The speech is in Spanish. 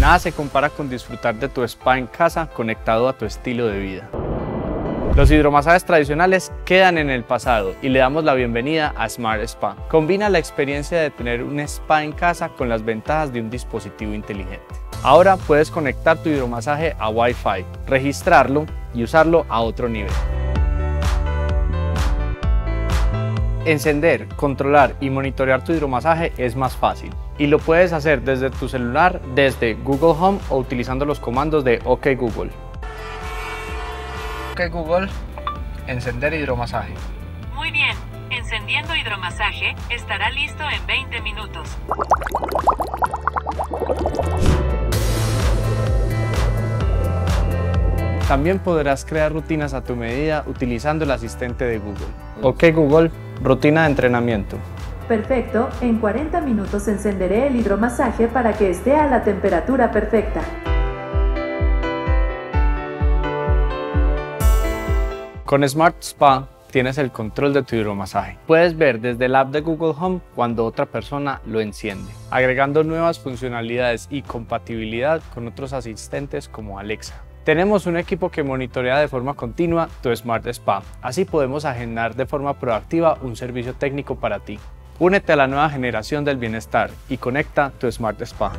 Nada se compara con disfrutar de tu spa en casa conectado a tu estilo de vida. Los hidromasajes tradicionales quedan en el pasado y le damos la bienvenida a Smart Spa. Combina la experiencia de tener un spa en casa con las ventajas de un dispositivo inteligente. Ahora puedes conectar tu hidromasaje a Wi-Fi, registrarlo y usarlo a otro nivel. Encender, controlar y monitorear tu hidromasaje es más fácil y lo puedes hacer desde tu celular, desde Google Home o utilizando los comandos de OK Google. OK Google, encender hidromasaje. Muy bien, encendiendo hidromasaje estará listo en 20 minutos. También podrás crear rutinas a tu medida utilizando el asistente de Google. OK Google, rutina de entrenamiento. Perfecto, en 40 minutos encenderé el hidromasaje para que esté a la temperatura perfecta. Con Smart Spa tienes el control de tu hidromasaje. Puedes ver desde el app de Google Home cuando otra persona lo enciende, agregando nuevas funcionalidades y compatibilidad con otros asistentes como Alexa. Tenemos un equipo que monitorea de forma continua tu Smart Spa, así podemos agendar de forma proactiva un servicio técnico para ti. Únete a la nueva generación del bienestar y conecta tu Smart Spa.